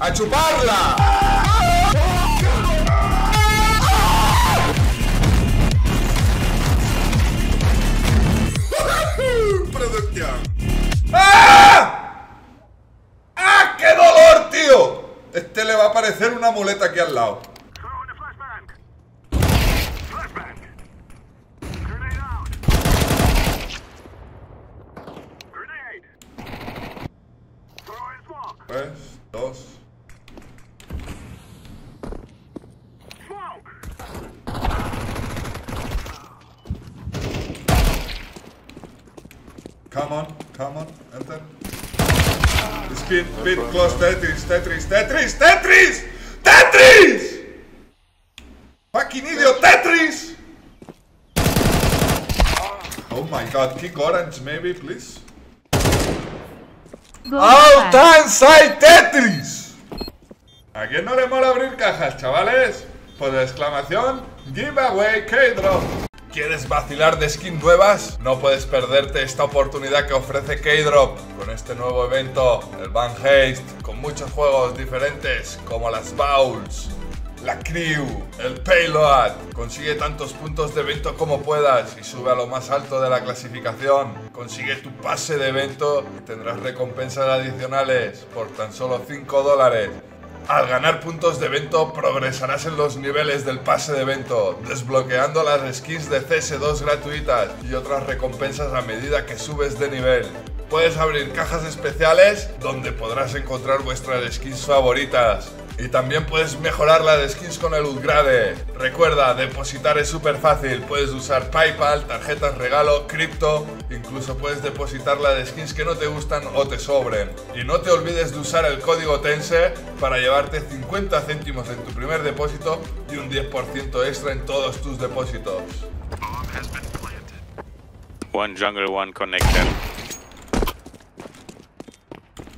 ¡A chuparla! Producción. ¡Ah! ¡Ah! ¡Qué dolor, tío! Este le va a aparecer una muleta aquí al lado. Tres, dos. Come on, come on, enter. Speed, close, Tetris! Fucking idiot, Tetris! Oh my god, kick orange maybe, please? Out inside Tetris! ¿A quién no le mola abrir cajas, chavales? Por exclamación, giveaway Kdrop. ¿Quieres vacilar de skins nuevas? No puedes perderte esta oportunidad que ofrece Kdrop con este nuevo evento, el Bank Heist, con muchos juegos diferentes como las Bowls, la Crew, el Payload. Consigue tantos puntos de evento como puedas y sube a lo más alto de la clasificación. Consigue tu pase de evento y tendrás recompensas adicionales por tan solo $5. Al ganar puntos de evento progresarás en los niveles del pase de evento, desbloqueando las skins de CS2 gratuitas y otras recompensas a medida que subes de nivel. Puedes abrir cajas especiales donde podrás encontrar vuestras skins favoritas. Y también puedes mejorar la de skins con el UDGRADE. Recuerda, depositar es súper fácil. Puedes usar PayPal, tarjetas regalo, cripto. Incluso puedes depositar la de skins que no te gustan o te sobren. Y no te olvides de usar el código TENSE para llevarte 50 céntimos en tu primer depósito y un 10% extra en todos tus depósitos. One jungle, one connector.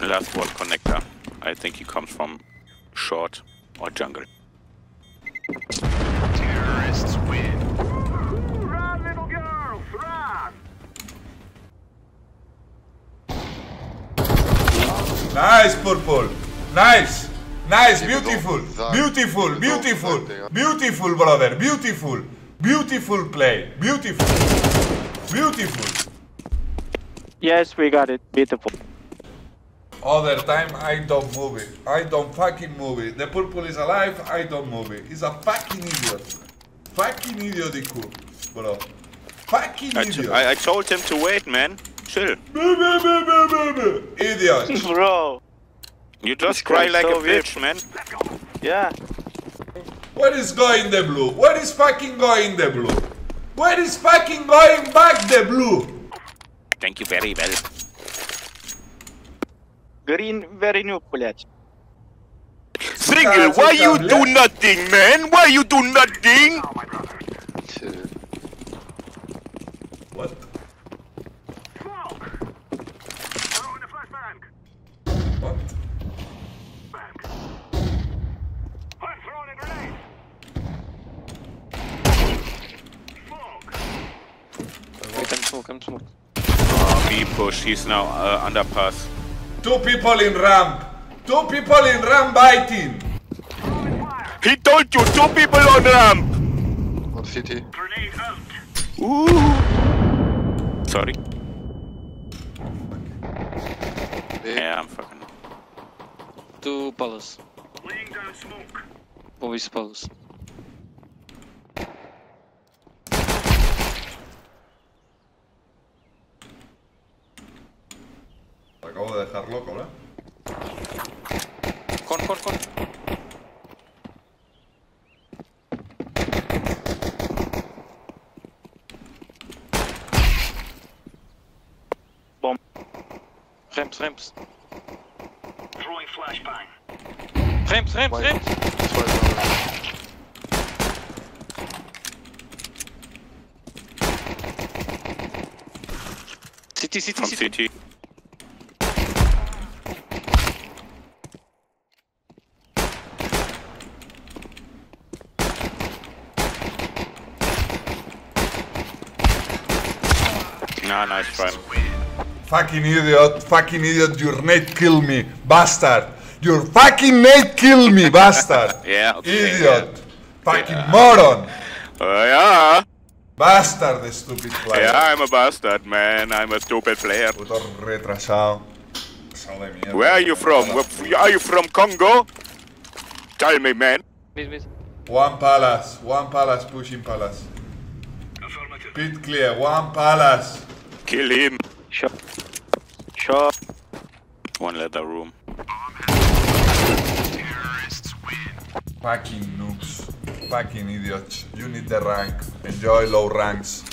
Last one connector. I think he comes from short or jungle. Terrorists win. Ooh, run, little girls, run. Nice, purple. Nice. Nice, beautiful, brother. Beautiful play. Beautiful. Yes, we got it. Beautiful. Other time I don't move it. I don't fucking move it. The purple is alive, I don't move it. He's a fucking idiot. Fucking idiotico, bro. Fucking idiot. I told him to wait, man. Chill. Idiot. Bro. You just cry like so a bitch, man. Yeah. Where is going the blue? Where is fucking going the blue? Where is fucking going back the blue? Thank you very well. Green, very new, blядь. Single, why you do nothing, man? Why you do nothing? What? Smoke! Throw in the flashbang! What? Bang! I'm throwing a grenade! Smoke! I'm smoke. Oh, he pushed, he's now underpass. Two people in ramp. Two people in ramp biting. He told you, two people on ramp. On CT. Grenade out. Ooh. Sorry. Yeah, I'm fucking. Two palace. Laying down smoke. Always palace. Acabo de dejar loco, ¿verdad? Con. Bomb. Rems. Throwing flashbang. Rems. City. No, nice try. Fucking idiot, your net killed me, bastard. Your fucking name killed me, bastard. Yeah, okay, idiot. Yeah. Fucking moron. Yeah. Bastard, stupid player. Yeah, I'm a bastard, man. I'm a stupid player. Puto retrasado. Where are you from? Are you from Congo? Tell me, man. One palace, pushing palace. Pit clear, one palace. Kill him. Shot. Shot. One leather room. Terrorists win. Fucking noobs. Fucking idiots. You need the rank. Enjoy low ranks.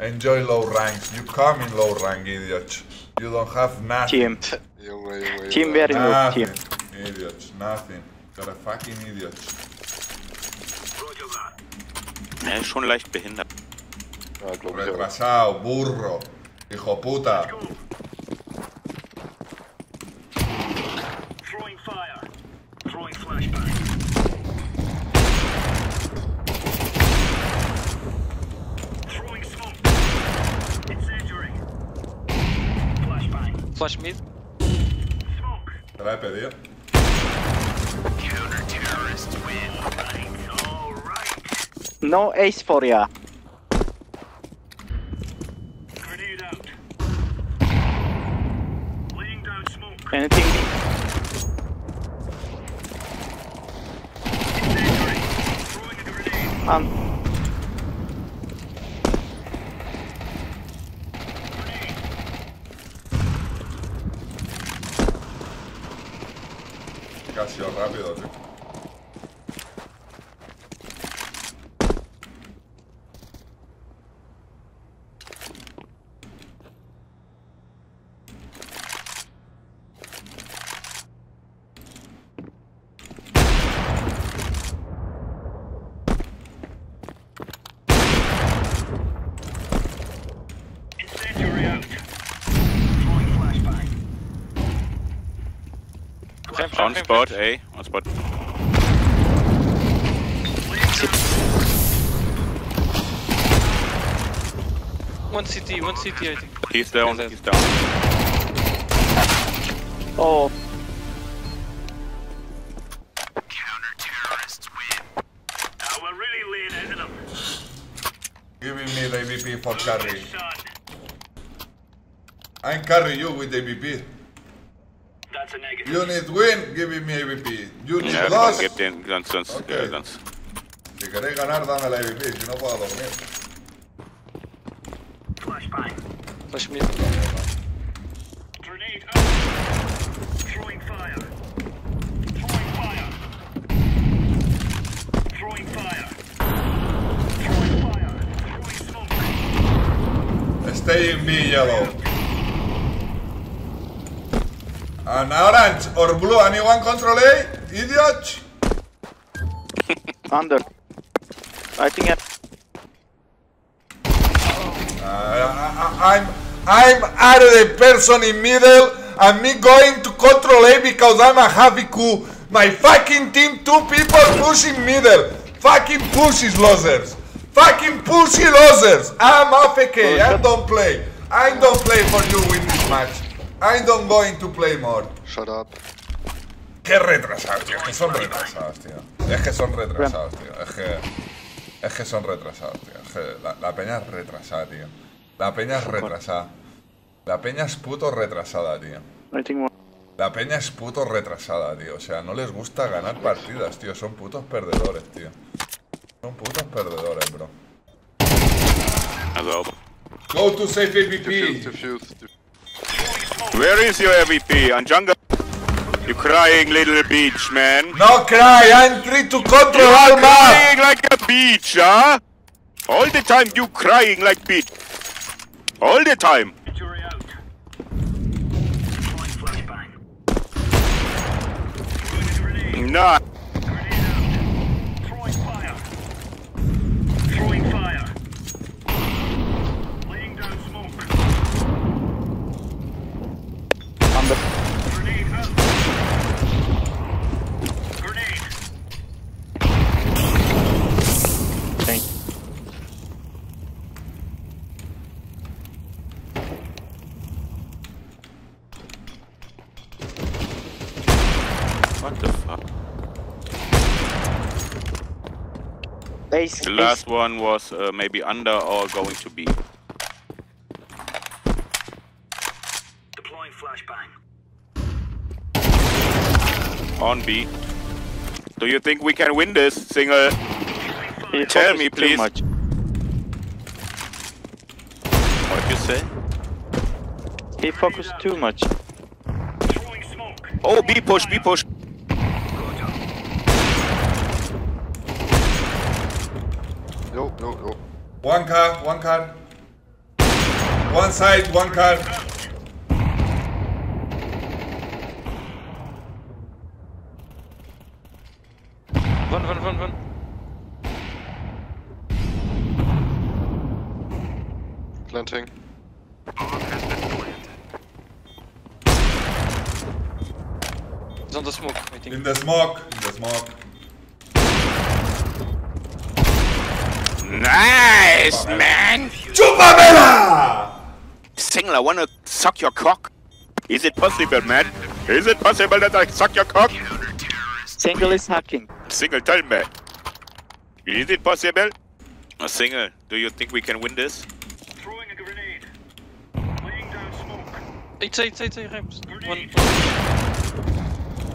Enjoy low ranks. You come in low rank, idiots. You don't have nothing. Team. Team very noob. Team. Idiots. Nothing. You're a fucking idiot. Er ist schon leicht behindert. Retrasado, burro, hijo puta. Flash mid. Te la he pedido. No ace for ya. Anything? Casi rápido, tío. On spot, eh? On spot. One CT, I think. He's down, he's down. Oh. Counter-terrorists win. We're really leaning into them. Give me the AVP for carry. I carry you with AVP. You need win, give me AVP. You need loss. Okay. Si queréis ganar, dame la AVP, si no puedo dormir. Flash by. Flash mid. Grenade up. Throwing fire. Throwing fire. Throwing fire. Throwing fire. Throwing smoke. Stay in B, yellow. An orange or blue, anyone control A? Idiot! Under. I think I'm out of the person in middle and me going to control A because I'm a happy coup. My fucking team, two people pushing middle. Fucking pushes losers. Fucking pushy losers. I'm AFK, I don't play. I don't play for you in this match. I'm not going to play more. Shut up. Qué retrasados, tío. Es que son retrasados, tío. Es que son retrasados, tío. Es que son retrasados, tío. Es que la peña es retrasada, tío. La peña es retrasada. La peña es puto retrasada, tío. La peña es puto retrasada, tío. O sea, no les gusta ganar partidas, tío. Son putos perdedores, tío. Son putos perdedores, bro. Go to safe AVP. Where is your MVP? On jungle? You crying little bitch, man. No cry, I'm trying to control Alma. Crying like a bitch, huh? All the time you crying like bitch. All the time. Nah. What the fuck? Base, the last one was maybe under or going to be. Deploying flashbang. On B. Do you think we can win this, Single? You tell me, please. Much. What you say? He focused too much. Oh, B push, B push. Low, low, low. One car, one car. One side, one car. One. Planting. It's on the smoke, I think. In the smoke. Nice, man! Chupamela! Singler, wanna suck your cock? Is it possible, man? Is it possible that I suck your cock? Single is hacking. Single, tell me. Is it possible? Single, do you think we can win this? Throwing a grenade. Laying down smoke. It's ramps. One.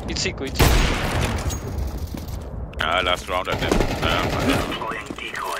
It's eco. Ah, last round at them. Deploying decoy.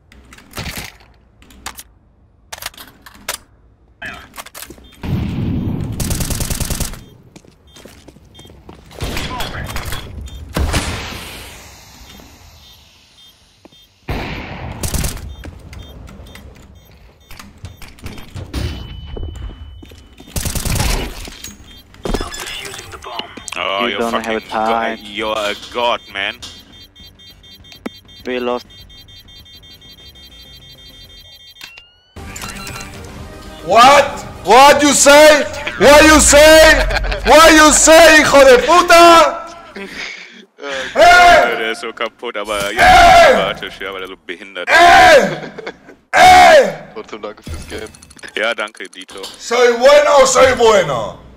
Oh, you don't have time. You're a god, man. We lost. What? What you say? What you say? What you say, hijo de puta? Hey! Der ist so kaputt, aber ja, sympathisch, ja, weil so behindert ist. Ey! Trotzdem danke fürs Game. Ja, danke, Dito. Soy bueno, soy bueno.